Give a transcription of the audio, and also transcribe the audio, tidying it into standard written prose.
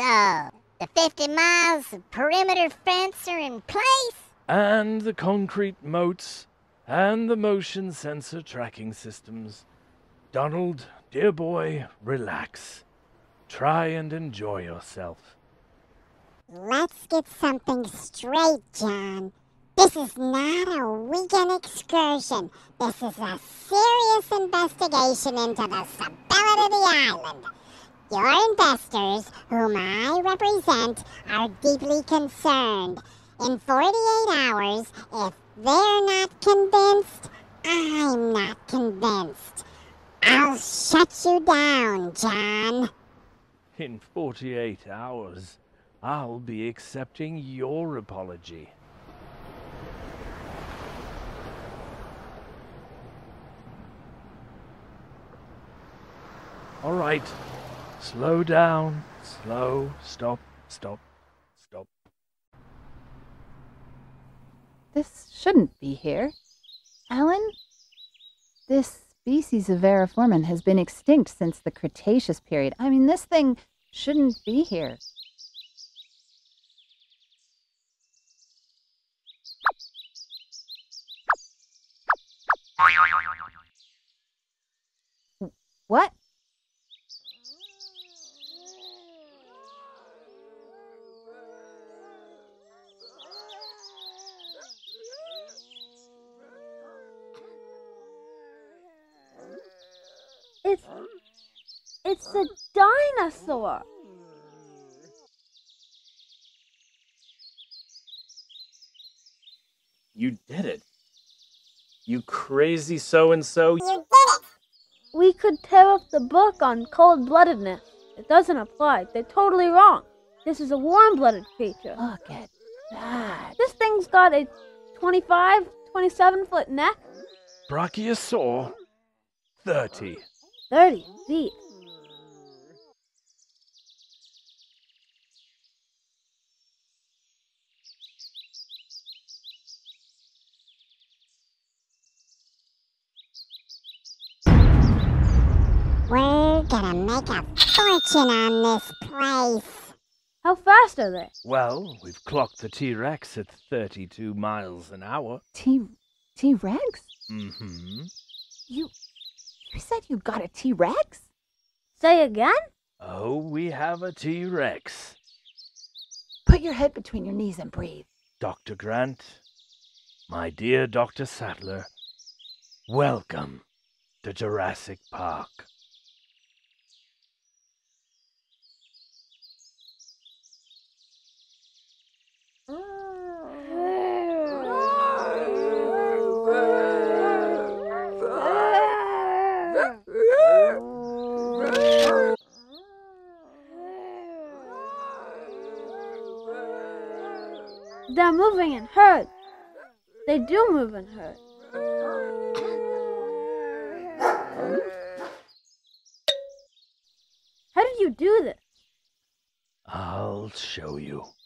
So, the 50 miles of perimeter fence are in place? And the concrete moats, and the motion sensor tracking systems. Donald, dear boy, relax. Try and enjoy yourself. Let's get something straight, John. This is not a weekend excursion. This is a serious investigation into the stability of the island. Your investors, whom I represent, are deeply concerned. In 48 hours, if they're not convinced, I'm not convinced. I'll shut you down, John. In 48 hours, I'll be accepting your apology. All right, slow down, slow, stop, stop, stop. This shouldn't be here. Alan? This species of Veriformen has been extinct since the Cretaceous period. I mean, this thing shouldn't be here. What? It's a dinosaur! You did it! You crazy so-and-so! You did it! We could tear up the book on cold-bloodedness. It doesn't apply. They're totally wrong. This is a warm-blooded creature. Look at that! This thing's got a 25, 27-foot neck. Brachiosaur, 30. 30 feet. We're gonna make a fortune on this place. How fast are they? Well, we've clocked the T-Rex at 32 miles an hour. T-Rex? Mm-hmm. You said you got a T-Rex? Say again? Oh, we have a T-Rex. Put your head between your knees and breathe. Dr. Grant, my dear Dr. Sattler, welcome to Jurassic Park. They're moving in herds. They do move in herds. How did you do this? I'll show you.